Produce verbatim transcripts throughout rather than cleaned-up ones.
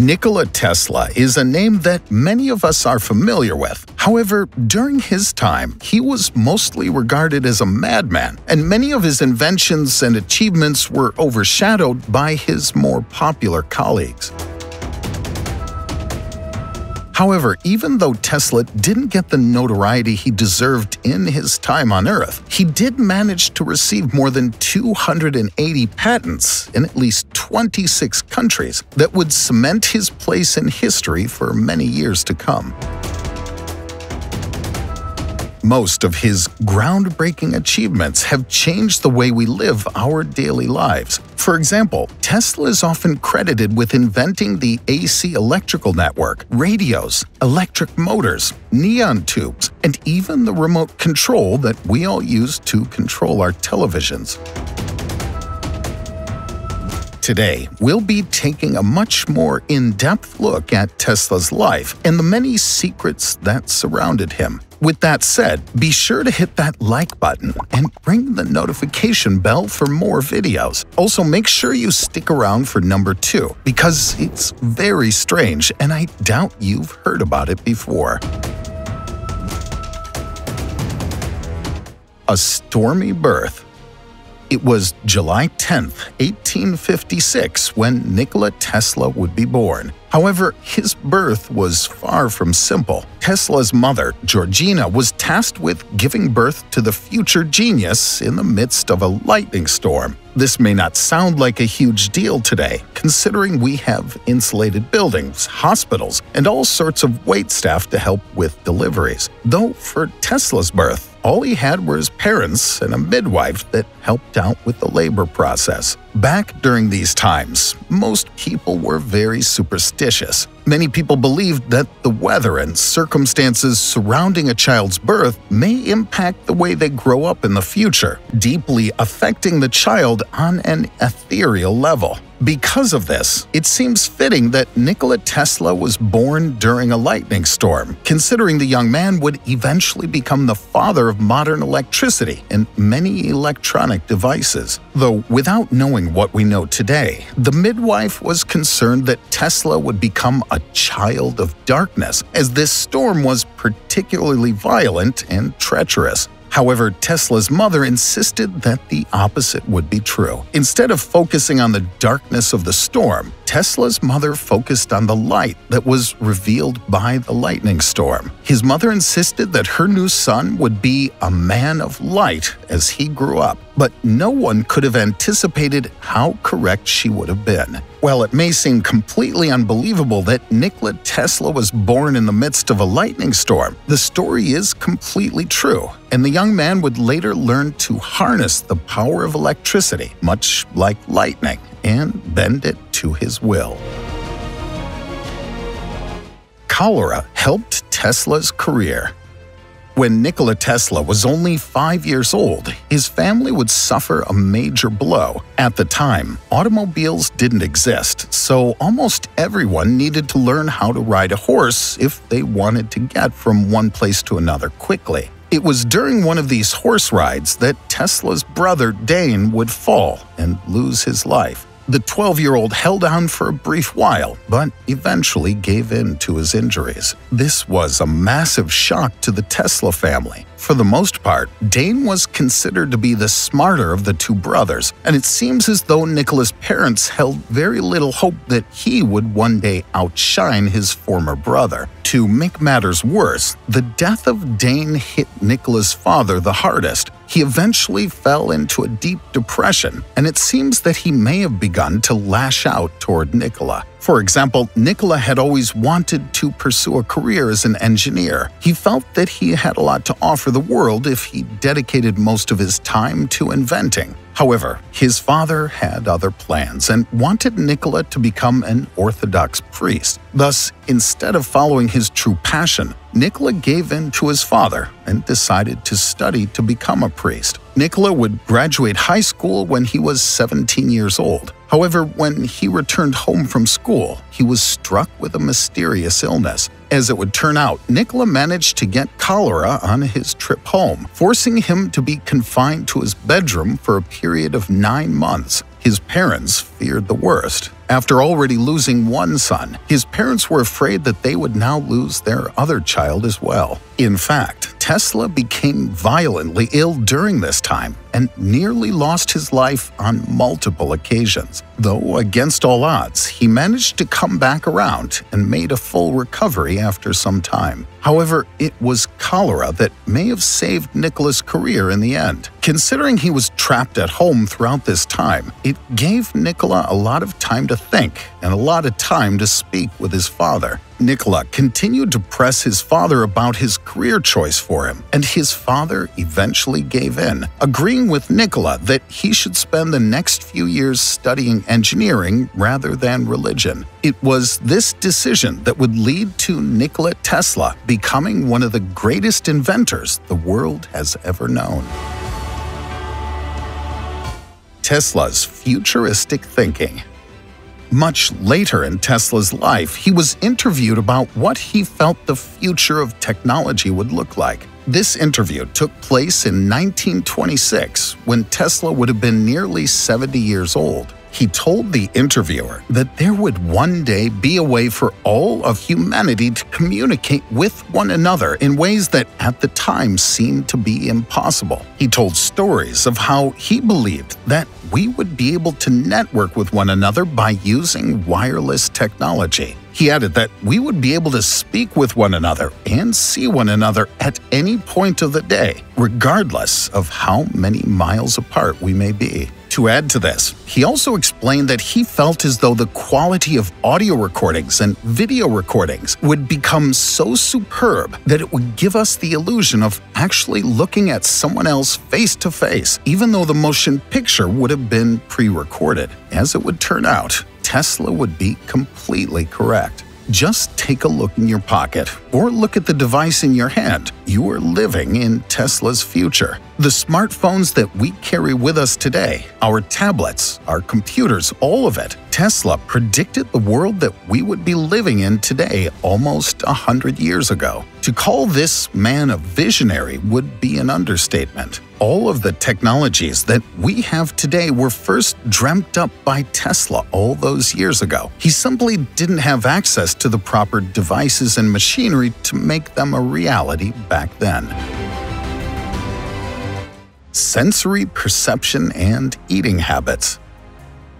Nikola Tesla is a name that many of us are familiar with. However, during his time, he was mostly regarded as a madman, and many of his inventions and achievements were overshadowed by his more popular colleagues. However, even though Tesla didn't get the notoriety he deserved in his time on Earth, he did manage to receive more than two hundred eighty patents in at least twenty-six countries that would cement his place in history for many years to come. Most of his groundbreaking achievements have changed the way we live our daily lives. For example, Tesla is often credited with inventing the A C electrical network, radios, electric motors, neon tubes, and even the remote control that we all use to control our televisions. Today, we'll be taking a much more in-depth look at Tesla's life and the many secrets that surrounded him. With that said, be sure to hit that like button and ring the notification bell for more videos. Also, make sure you stick around for number two, because it's very strange and I doubt you've heard about it before. A stormy birth. It was July tenth, eighteen fifty-six, when Nikola Tesla would be born. However, his birth was far from simple. Tesla's mother, Georgina, was tasked with giving birth to the future genius in the midst of a lightning storm. This may not sound like a huge deal today, considering we have insulated buildings, hospitals, and all sorts of waitstaff to help with deliveries. Though for Tesla's birth, all he had were his parents and a midwife that helped out with the labor process. Back during these times, most people were very superstitious. Many people believed that the weather and circumstances surrounding a child's birth may impact the way they grow up in the future, deeply affecting the child on an ethereal level. Because of this, it seems fitting that Nikola Tesla was born during a lightning storm, considering the young man would eventually become the father of modern electricity and many electronic devices. Though without knowing what we know today, the midwife was concerned that Tesla would become a child of darkness, as this storm was particularly violent and treacherous. However, Tesla's mother insisted that the opposite would be true. Instead of focusing on the darkness of the storm, Tesla's mother focused on the light that was revealed by the lightning storm. His mother insisted that her new son would be a man of light as he grew up, but no one could have anticipated how correct she would have been. While it may seem completely unbelievable that Nikola Tesla was born in the midst of a lightning storm, the story is completely true, and the young man would later learn to harness the power of electricity, much like lightning, and bend it to his will. Cholera helped Tesla's career. When Nikola Tesla was only five years old, his family would suffer a major blow. At the time, automobiles didn't exist, so almost everyone needed to learn how to ride a horse if they wanted to get from one place to another quickly. It was during one of these horse rides that Tesla's brother Dane would fall and lose his life. The twelve-year-old held on for a brief while, but eventually gave in to his injuries. This was a massive shock to the Tesla family. For the most part, Dane was considered to be the smarter of the two brothers, and it seems as though Nikola's parents held very little hope that he would one day outshine his former brother. To make matters worse, the death of Dane hit Nikola's father the hardest. He eventually fell into a deep depression, and it seems that he may have begun to lash out toward Nikola. For example, Nikola had always wanted to pursue a career as an engineer. He felt that he had a lot to offer the world if he dedicated most of his time to inventing. However, his father had other plans and wanted Nikola to become an Orthodox priest. Thus, instead of following his true passion, Nikola gave in to his father and decided to study to become a priest. Nikola would graduate high school when he was seventeen years old. However, when he returned home from school, he was struck with a mysterious illness. As it would turn out, Nikola managed to get cholera on his trip home, forcing him to be confined to his bedroom for a period of nine months. His parents feared the worst. After already losing one son, his parents were afraid that they would now lose their other child as well. In fact, Tesla became violently ill during this time and nearly lost his life on multiple occasions. Though against all odds, he managed to come back around and made a full recovery after some time. However, it was cholera that may have saved Nikola's career in the end. Considering he was trapped at home throughout this time, it gave Nikola a lot of time to think and a lot of time to speak with his father. Nikola continued to press his father about his career choice for him, and his father eventually gave in, agreeing with Nikola that he should spend the next few years studying engineering rather than religion. It was this decision that would lead to Nikola Tesla becoming one of the greatest inventors the world has ever known. Tesla's futuristic thinking. Much later in Tesla's life, he was interviewed about what he felt the future of technology would look like. This interview took place in nineteen twenty-six, when Tesla would have been nearly seventy years old. He told the interviewer that there would one day be a way for all of humanity to communicate with one another in ways that at the time seemed to be impossible. He told stories of how he believed that we would be able to network with one another by using wireless technology. He added that we would be able to speak with one another and see one another at any point of the day, regardless of how many miles apart we may be. To add to this, he also explained that he felt as though the quality of audio recordings and video recordings would become so superb that it would give us the illusion of actually looking at someone else face to face, even though the motion picture would have been pre-recorded. As it would turn out, Tesla would be completely correct. Just take a look in your pocket or look at the device in your hand. You are living in Tesla's future. The smartphones that we carry with us today, our tablets, our computers, all of it. Tesla predicted the world that we would be living in today almost one hundred years ago. To call this man a visionary would be an understatement. All of the technologies that we have today were first dreamt up by Tesla all those years ago. He simply didn't have access to the proper devices and machinery to make them a reality back then. Sensory perception and eating habits.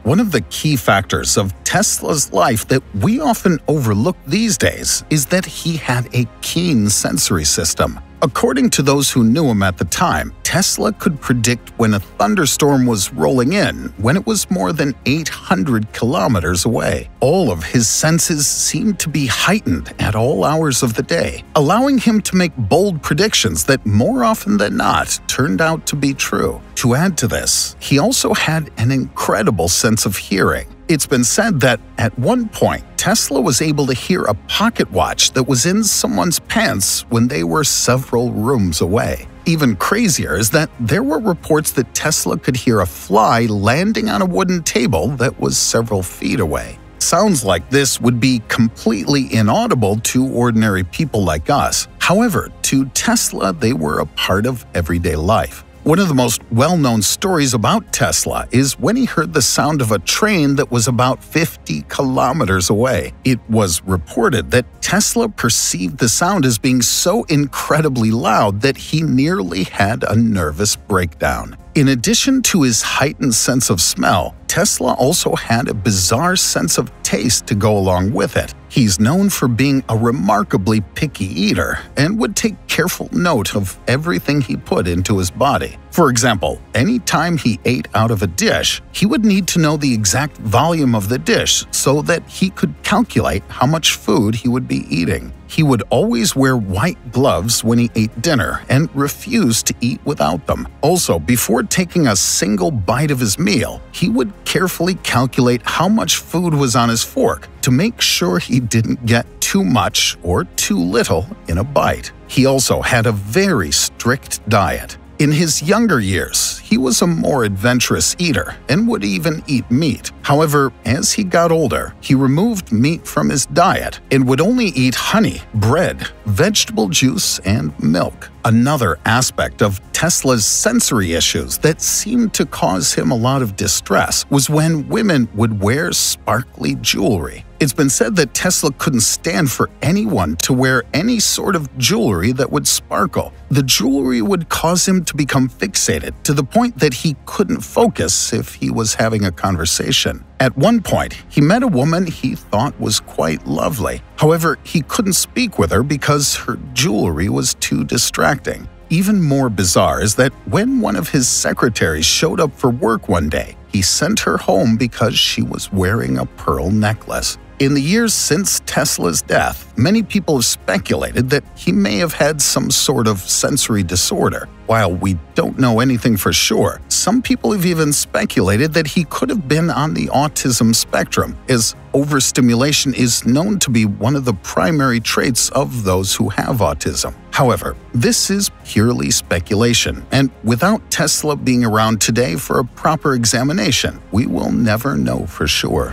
One of the key factors of Tesla's life that we often overlook these days is that he had a keen sensory system. According to those who knew him at the time, Tesla could predict when a thunderstorm was rolling in when it was more than eight hundred kilometers away. All of his senses seemed to be heightened at all hours of the day, allowing him to make bold predictions that more often than not turned out to be true. To add to this, he also had an incredible sense of hearing. It's been said that at one point, Tesla was able to hear a pocket watch that was in someone's pants when they were several rooms away. Even crazier is that there were reports that Tesla could hear a fly landing on a wooden table that was several feet away. Sounds like this would be completely inaudible to ordinary people like us. However, to Tesla, they were a part of everyday life. One of the most well-known stories about Tesla is when he heard the sound of a train that was about fifty kilometers away. It was reported that Tesla perceived the sound as being so incredibly loud that he nearly had a nervous breakdown. In addition to his heightened sense of smell, Tesla also had a bizarre sense of taste to go along with it. He's known for being a remarkably picky eater and would take careful note of everything he put into his body. For example, any time he ate out of a dish, he would need to know the exact volume of the dish so that he could calculate how much food he would be eating. He would always wear white gloves when he ate dinner and refused to eat without them. Also, before taking a single bite of his meal, he would carefully calculate how much food was on his fork to make sure he didn't get too much or too little in a bite. He also had a very strict diet. In his younger years, he was a more adventurous eater and would even eat meat. However, as he got older, he removed meat from his diet and would only eat honey, bread, vegetable juice, and milk. Another aspect of Tesla's sensory issues that seemed to cause him a lot of distress was when women would wear sparkly jewelry. It's been said that Tesla couldn't stand for anyone to wear any sort of jewelry that would sparkle. The jewelry would cause him to become fixated to the point that he couldn't focus if he was having a conversation. At one point, he met a woman he thought was quite lovely. However, he couldn't speak with her because her jewelry was too distracting. Even more bizarre is that when one of his secretaries showed up for work one day, he sent her home because she was wearing a pearl necklace. In the years since Tesla's death, many people have speculated that he may have had some sort of sensory disorder. While we don't know anything for sure, some people have even speculated that he could have been on the autism spectrum, as overstimulation is known to be one of the primary traits of those who have autism. However, this is purely speculation, and without Tesla being around today for a proper examination, we will never know for sure.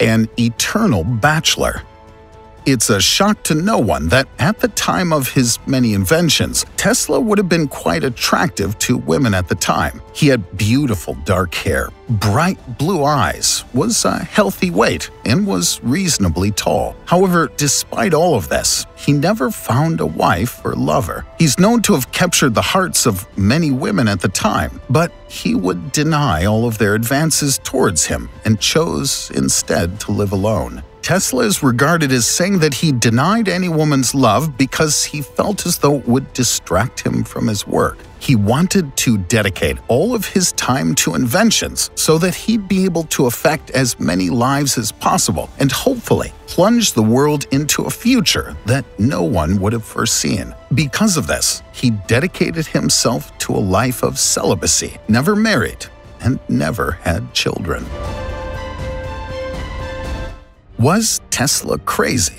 An eternal bachelor. It's a shock to no one that at the time of his many inventions, Tesla would have been quite attractive to women at the time. He had beautiful dark hair, bright blue eyes, was a healthy weight, and was reasonably tall. However, despite all of this, he never found a wife or lover. He's known to have captured the hearts of many women at the time, but he would deny all of their advances towards him and chose instead to live alone. Tesla is regarded as saying that he denied any woman's love because he felt as though it would distract him from his work. He wanted to dedicate all of his time to inventions so that he'd be able to affect as many lives as possible and hopefully plunge the world into a future that no one would have foreseen. Because of this, he dedicated himself to a life of celibacy, never married, and never had children. Was Tesla crazy?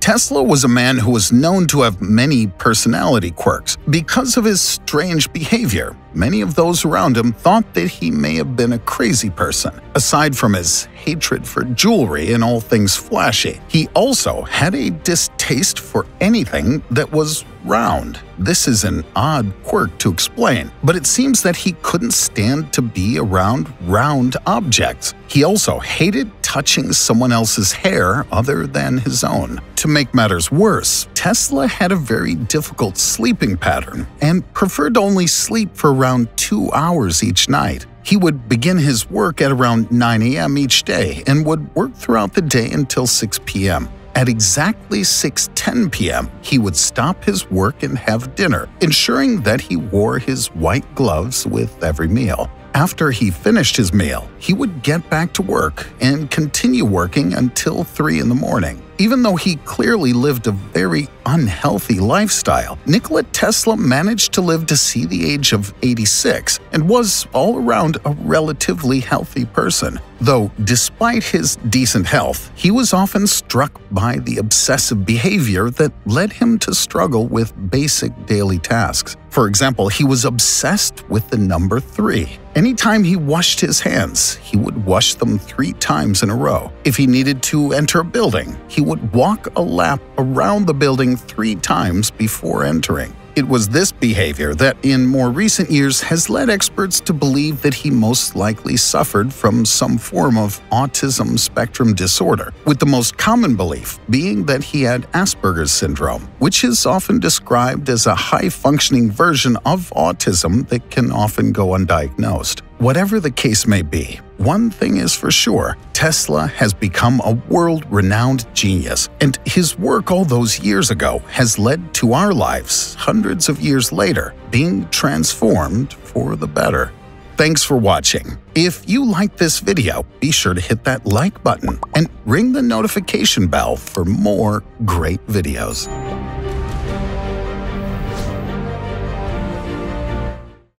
Tesla was a man who was known to have many personality quirks. Because of his strange behavior, many of those around him thought that he may have been a crazy person. Aside from his hatred for jewelry and all things flashy, he also had a distaste for anything that was round. This is an odd quirk to explain, but it seems that he couldn't stand to be around round objects. He also hated touching someone else's hair other than his own. To make matters worse, Tesla had a very difficult sleeping pattern and preferred to only sleep for around two hours each night. He would begin his work at around nine A M each day and would work throughout the day until six P M At exactly six ten P M, he would stop his work and have dinner, ensuring that he wore his white gloves with every meal. After he finished his meal, he would get back to work and continue working until three in the morning. Even though he clearly lived a very unhealthy lifestyle, Nikola Tesla managed to live to see the age of eighty-six and was all around a relatively healthy person. Though despite his decent health, he was often struck by the obsessive behavior that led him to struggle with basic daily tasks. For example, he was obsessed with the number three. Anytime he washed his hands, he would wash them three times in a row. If he needed to enter a building, he would walk a lap around the building three times before entering. It was this behavior that in more recent years has led experts to believe that he most likely suffered from some form of autism spectrum disorder, with the most common belief being that he had Asperger's syndrome, which is often described as a high-functioning version of autism that can often go undiagnosed. Whatever the case may be, one thing is for sure, Tesla has become a world-renowned genius, and his work all those years ago has led to our lives, hundreds of years later, being transformed for the better. Thanks for watching. If you liked this video, be sure to hit that like button and ring the notification bell for more great videos.